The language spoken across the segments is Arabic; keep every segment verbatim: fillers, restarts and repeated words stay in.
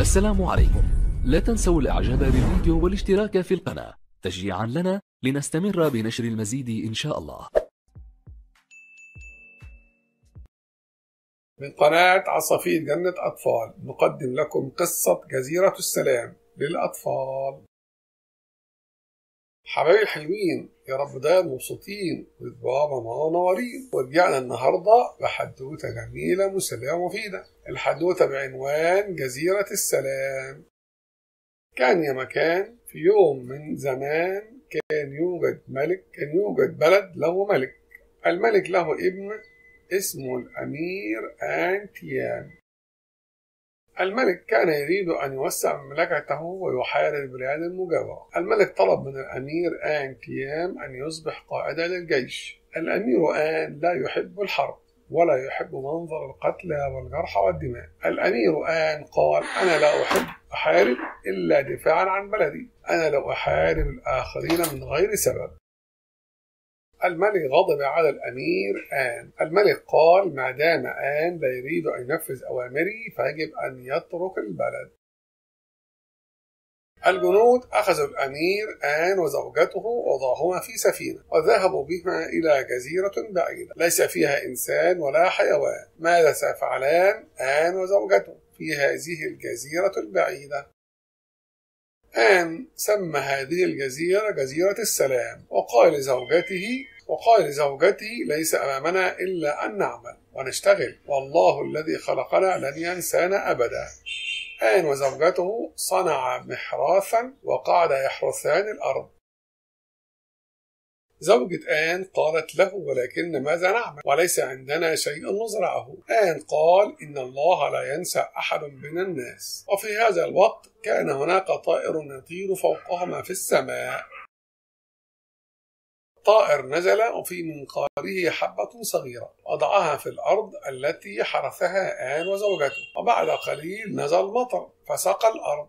السلام عليكم. لا تنسوا الاعجاب بالفيديو والاشتراك في القناة تشجيعا لنا لنستمر بنشر المزيد إن شاء الله. من قناة عصافير جنة أطفال نقدم لكم قصة جزيرة السلام للأطفال. حبايبي الحلوين، يا رب دايما مبسوطين والبابا ماما نورين، ورجعنا النهارده بحدوته جميله مسليه ومفيده. الحدوته بعنوان جزيره السلام. كان يا مكان في يوم من زمان كان يوجد ملك، كان يوجد بلد له ملك. الملك له ابن اسمه الامير انتيام. الملك كان يريد أن يوسع مملكته ويحارب البلاد المجاورة. الملك طلب من الأمير آن تيام أن يصبح قائدا للجيش. الأمير آن لا يحب الحرب ولا يحب منظر القتلى والجرحى والدماء. الأمير آن قال: أنا لا أحب أحارب إلا دفاعا عن بلدي، أنا لا أحارب الآخرين من غير سبب. الملك غضب على الأمير آن. الملك قال: ما دام آن لا يريد أن ينفذ أوامري فيجب أن يترك البلد. الجنود أخذوا الأمير آن وزوجته ووضعوهما في سفينة وذهبوا بهما إلى جزيرة بعيدة ليس فيها إنسان ولا حيوان. ماذا سيفعلان آن وزوجته في هذه الجزيرة البعيدة؟ آن سمى هذه الجزيرة جزيرة السلام، وقال لزوجته وقال لزوجته ليس أمامنا إلا أن نعمل ونشتغل، والله الذي خلقنا لن ينسانا أبدا. آن وزوجته صنعا محراثا وقعد يحرثان الأرض. زوجة آن قالت له: ولكن ماذا نعمل وليس عندنا شيء نزرعه؟ آن قال: إن الله لا ينسى أحد من الناس. وفي هذا الوقت كان هناك طائر يطير فوقهما في السماء. الطائر نزل وفي منقاره حبة صغيرة وضعها في الأرض التي حرثها آن وزوجته، وبعد قليل نزل مطر فسقى الأرض.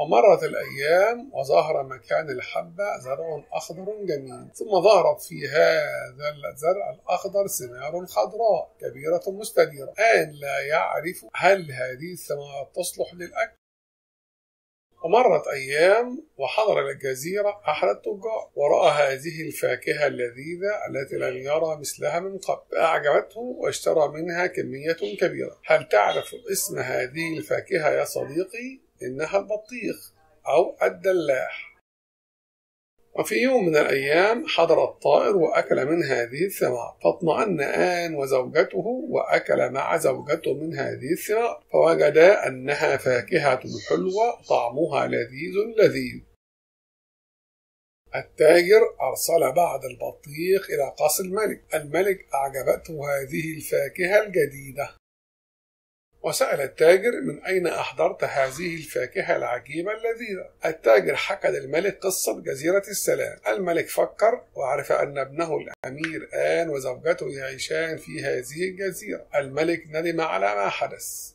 ومرت الأيام وظهر مكان الحبة زرع أخضر جميل، ثم ظهرت في هذا الزرع الأخضر ثمار خضراء كبيرة مستديرة. آن لا يعرف هل هذه الثمار تصلح للأكل. ومرت أيام وحضر للجزيرة أحد التجار ورأى هذه الفاكهة اللذيذة التي لم يرى مثلها من قبل، فأعجبته واشترى منها كمية كبيرة. هل تعرف اسم هذه الفاكهة يا صديقي؟ إنها البطيخ أو الدلاح. وفي يوم من الأيام حضر الطائر وأكل من هذه الثمار، فاطمأن آن وزوجته وأكل مع زوجته من هذه الثمار، فوجدا أنها فاكهة حلوة طعمها لذيذ لذيذ. التاجر أرسل بعض البطيخ إلى قصر الملك. الملك أعجبته هذه الفاكهة الجديدة، وسأل التاجر: من أين أحضرت هذه الفاكهة العجيبة اللذيذة؟ التاجر حكى للملك قصة جزيرة السلام. الملك فكر وعرف أن ابنه الأمير آن وزوجته يعيشان في هذه الجزيرة. الملك ندم على ما حدث.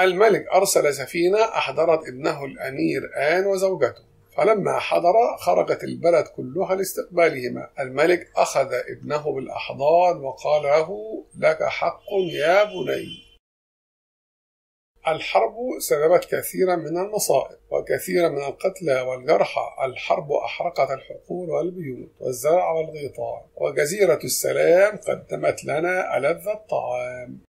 الملك أرسل سفينة أحضرت ابنه الأمير آن وزوجته، فلما حضر خرجت البلد كلها لاستقبالهما. الملك أخذ ابنه بالأحضان وقال له: لك حق يا بني. الحرب سببت كثيرا من المصائب وكثيرا من القتلى والجرحى. الحرب أحرقت الحقول والبيوت والزرع والغيطان، وجزيرة السلام قدمت لنا ألذ الطعام.